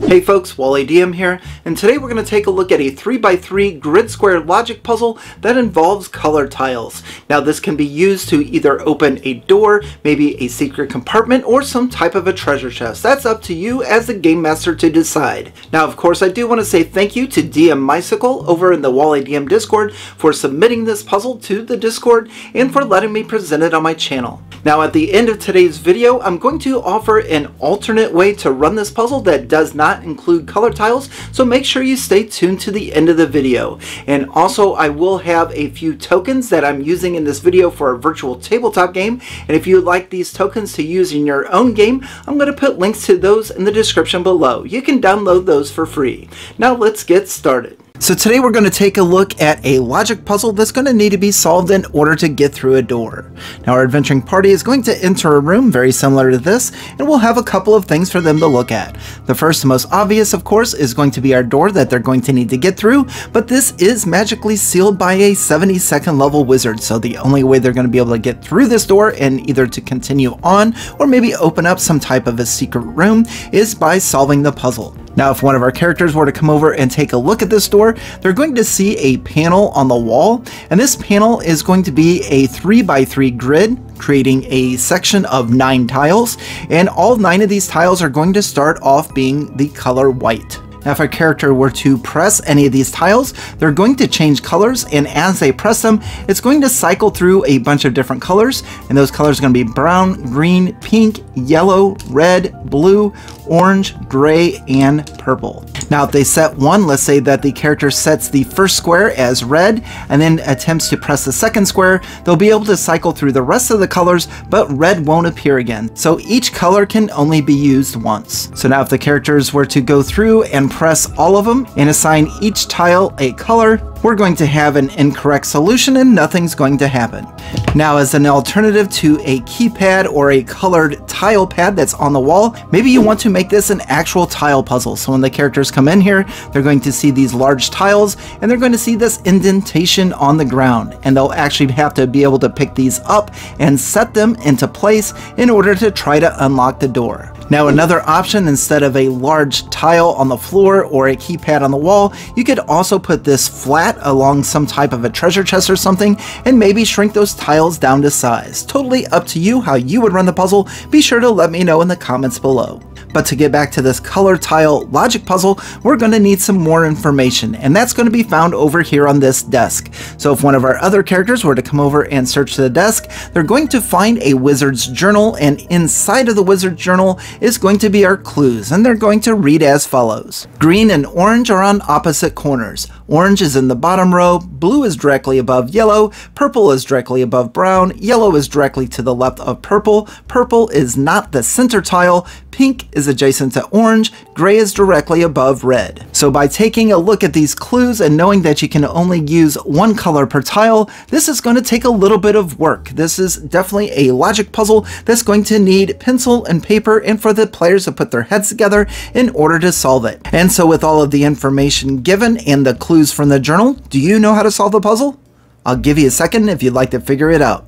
Hey folks, Wally DM here, and today we're going to take a look at a 3x3 grid square logic puzzle that involves color tiles. Now this can be used to either open a door, maybe a secret compartment, or some type of a treasure chest. That's up to you as the game master to decide. Now of course I do want to say thank you to DM Micycle over in the Wally DM Discord for submitting this puzzle to the Discord and for letting me present it on my channel. Now at the end of today's video, I'm going to offer an alternate way to run this puzzle that does not include color tiles, so make sure you stay tuned to the end of the video. And also I will have a few tokens that I'm using in this video for a virtual tabletop game, and if you'd like these tokens to use in your own game, I'm going to put links to those in the description below. You can download those for free. Now let's get started. So today we're going to take a look at a logic puzzle that's going to need to be solved in order to get through a door. Now our adventuring party is going to enter a room very similar to this, and we'll have a couple of things for them to look at. The first and most obvious, of course, is going to be our door that they're going to need to get through, but this is magically sealed by a 72nd level wizard, so the only way they're going to be able to get through this door and either to continue on or maybe open up some type of a secret room is by solving the puzzle. Now if one of our characters were to come over and take a look at this door, they're going to see a panel on the wall, and this panel is going to be a 3x3 grid, creating a section of 9 tiles, and all 9 of these tiles are going to start off being the color white. Now if a character were to press any of these tiles, they're going to change colors, and as they press them, it's going to cycle through a bunch of different colors, and those colors are going to be brown, green, pink, yellow, red, blue, orange, gray, and purple. Now if they set one, let's say that the character sets the first square as red and then attempts to press the second square, they'll be able to cycle through the rest of the colors, but red won't appear again. So each color can only be used once. So now if the characters were to go through and press all of them and assign each tile a color, we're going to have an incorrect solution and nothing's going to happen. Now as an alternative to a keypad or a colored tile pad that's on the wall, maybe you want to make this an actual tile puzzle. So when the characters come in here, they're going to see these large tiles and they're going to see this indentation on the ground, and they'll actually have to be able to pick these up and set them into place in order to try to unlock the door. Now another option, instead of a large tile on the floor or a keypad on the wall, you could also put this flat along some type of a treasure chest or something and maybe shrink those tiles down to size. Totally up to you how you would run the puzzle. Be sure to let me know in the comments below. But to get back to this color tile logic puzzle, we're going to need some more information, and that's going to be found over here on this desk. So if one of our other characters were to come over and search the desk, they're going to find a wizard's journal, and inside of the wizard's journal is going to be our clues, and they're going to read as follows. Green and orange are on opposite corners. Orange is in the bottom row, blue is directly above yellow, purple is directly above brown, yellow is directly to the left of purple, purple is not the center tile, pink is adjacent to orange, gray is directly above red. So by taking a look at these clues and knowing that you can only use one color per tile, this is going to take a little bit of work. This is definitely a logic puzzle that's going to need pencil and paper and for the players to put their heads together in order to solve it. And so with all of the information given and the clues from the journal, do you know how to solve the puzzle? I'll give you a second if you'd like to figure it out.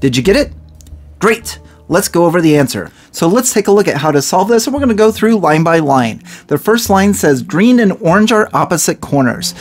Did you get it? Great! Let's go over the answer. So let's take a look at how to solve this, and we're going to go through line by line. The first line says green and orange are opposite corners.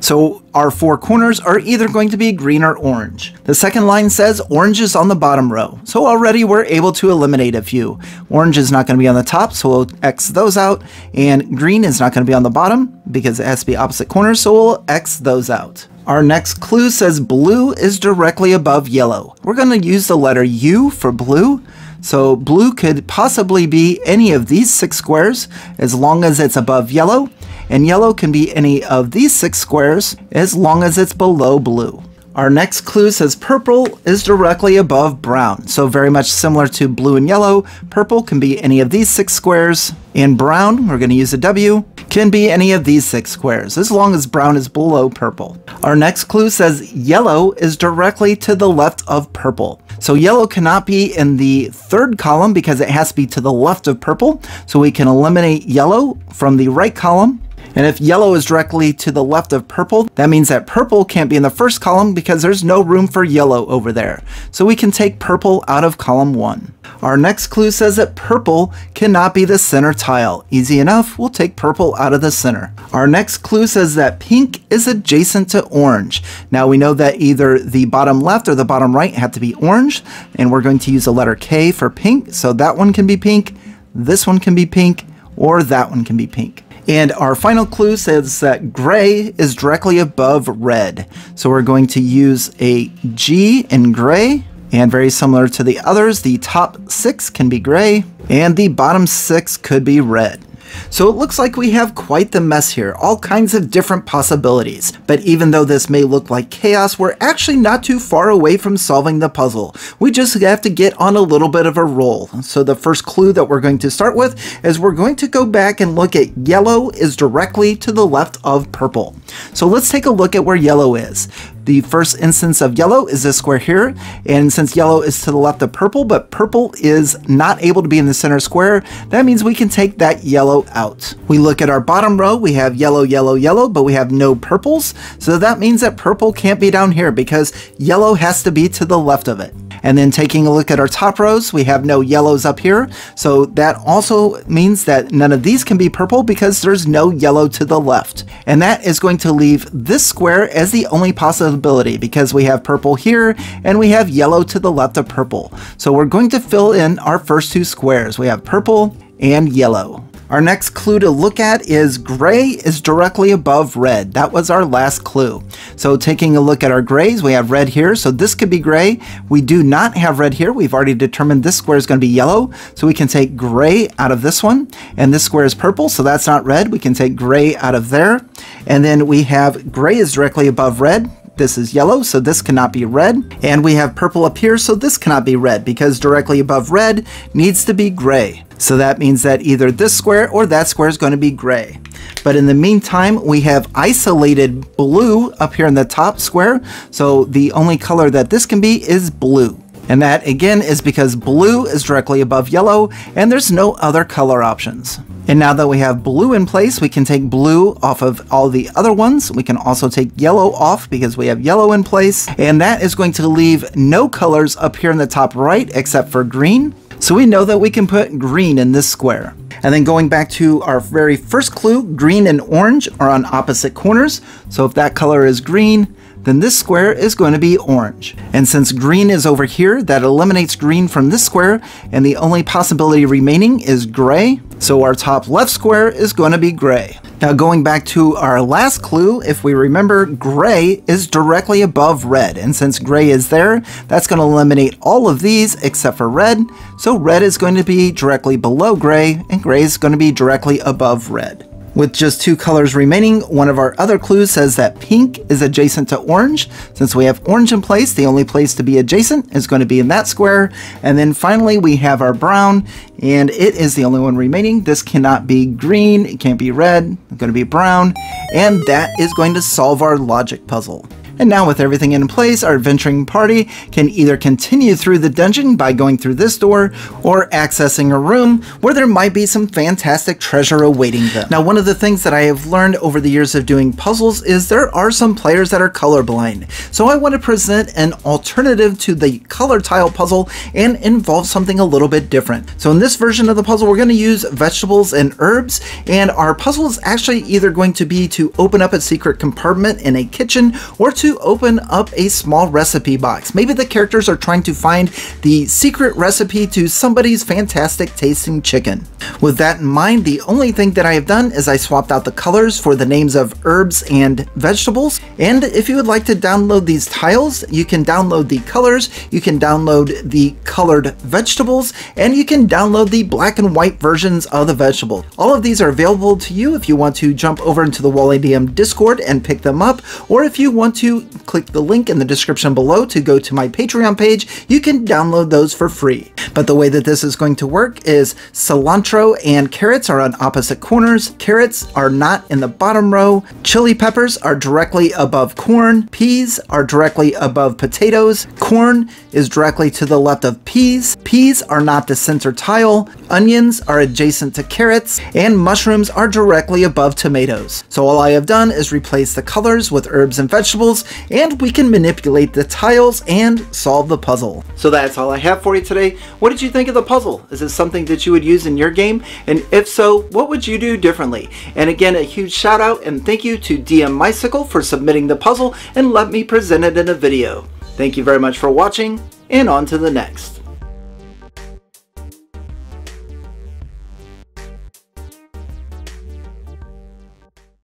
So our 4 corners are either going to be green or orange. The second line says orange is on the bottom row. So already we're able to eliminate a few. Orange is not going to be on the top, so we'll X those out. And green is not going to be on the bottom because it has to be opposite corners, so we'll X those out. Our next clue says blue is directly above yellow. We're going to use the letter U for blue. So blue could possibly be any of these 6 squares as long as it's above yellow. And yellow can be any of these 6 squares as long as it's below blue. Our next clue says purple is directly above brown. So very much similar to blue and yellow, purple can be any of these 6 squares. And brown, we're going to use a W, can be any of these 6 squares as long as brown is below purple. Our next clue says yellow is directly to the left of purple. So yellow cannot be in the third column because it has to be to the left of purple. So we can eliminate yellow from the right column. And if yellow is directly to the left of purple, that means that purple can't be in the first column because there's no room for yellow over there. So we can take purple out of column 1. Our next clue says that purple cannot be the center tile. Easy enough, we'll take purple out of the center. Our next clue says that pink is adjacent to orange. Now we know that either the bottom left or the bottom right have to be orange, and we're going to use the letter K for pink, so that one can be pink, this one can be pink, or that one can be pink. And our final clue says that gray is directly above red. So we're going to use a G in gray, and very similar to the others, the top 6 can be gray, and the bottom 6 could be red. So it looks like we have quite the mess here, all kinds of different possibilities. But even though this may look like chaos, we're actually not too far away from solving the puzzle. We just have to get on a little bit of a roll. So the first clue that we're going to start with is we're going to go back and look at yellow is directly to the left of purple. So let's take a look at where yellow is. The first instance of yellow is this square here, and since yellow is to the left of purple, but purple is not able to be in the center square, that means we can take that yellow out. We look at our bottom row, we have yellow, yellow, yellow, but we have no purples, so that means that purple can't be down here because yellow has to be to the left of it. And then taking a look at our top rows, we have no yellows up here, so that also means that none of these can be purple because there's no yellow to the left. And that is going to leave this square as the only possibility because we have purple here and we have yellow to the left of purple. So we're going to fill in our first two squares. We have purple and yellow. Our next clue to look at is gray is directly above red. That was our last clue. So taking a look at our grays, we have red here, so this could be gray. We do not have red here. We've already determined this square is going to be yellow, so we can take gray out of this one. And this square is purple, so that's not red. We can take gray out of there. And then we have gray is directly above red. This is yellow, so this cannot be red. And we have purple up here, so this cannot be red because directly above red needs to be gray. So that means that either this square or that square is going to be gray. But in the meantime, we have isolated blue up here in the top square. So the only color that this can be is blue. And that again is because blue is directly above yellow and there's no other color options. And now that we have blue in place, we can take blue off of all the other ones. We can also take yellow off because we have yellow in place. And that is going to leave no colors up here in the top right except for green. So we know that we can put green in this square. And then going back to our very first clue, green and orange are on opposite corners. So if that color is green, then this square is going to be orange. And since green is over here, that eliminates green from this square, and the only possibility remaining is gray. So our top left square is going to be gray. Now going back to our last clue, if we remember, gray is directly above red. And since gray is there, that's going to eliminate all of these except for red. So red is going to be directly below gray, and gray is going to be directly above red. With just two colors remaining, one of our other clues says that pink is adjacent to orange. Since we have orange in place, the only place to be adjacent is going to be in that square. And then finally, we have our brown, and it is the only one remaining. This cannot be green, it can't be red, it's going to be brown, and that is going to solve our logic puzzle. And now with everything in place, our adventuring party can either continue through the dungeon by going through this door or accessing a room where there might be some fantastic treasure awaiting them. Now, one of the things that I have learned over the years of doing puzzles is there are some players that are colorblind. So I want to present an alternative to the color tile puzzle and involve something a little bit different. So in this version of the puzzle, we're going to use vegetables and herbs, and our puzzle is actually either going to be to open up a secret compartment in a kitchen or to open up a small recipe box. Maybe the characters are trying to find the secret recipe to somebody's fantastic tasting chicken. With that in mind, the only thing that I have done is I swapped out the colors for the names of herbs and vegetables. And if you would like to download these tiles, you can download the colors, you can download the colored vegetables, and you can download the black and white versions of the vegetables. All of these are available to you if you want to jump over into the Wally DM Discord and pick them up, or if you want to click the link in the description below to go to my Patreon page, you can download those for free. But the way that this is going to work is cilantro and carrots are on opposite corners, carrots are not in the bottom row, chili peppers are directly above corn, peas are directly above potatoes, corn is directly to the left of peas. Peas are not the center tile, onions are adjacent to carrots, and mushrooms are directly above tomatoes. So all I have done is replace the colors with herbs and vegetables, and we can manipulate the tiles and solve the puzzle. So that's all I have for you today. What did you think of the puzzle? Is it something that you would use in your game? And if so, what would you do differently? And again, a huge shout out and thank you to DM Micycle for submitting the puzzle and let me present it in a video. Thank you very much for watching, and on to the next.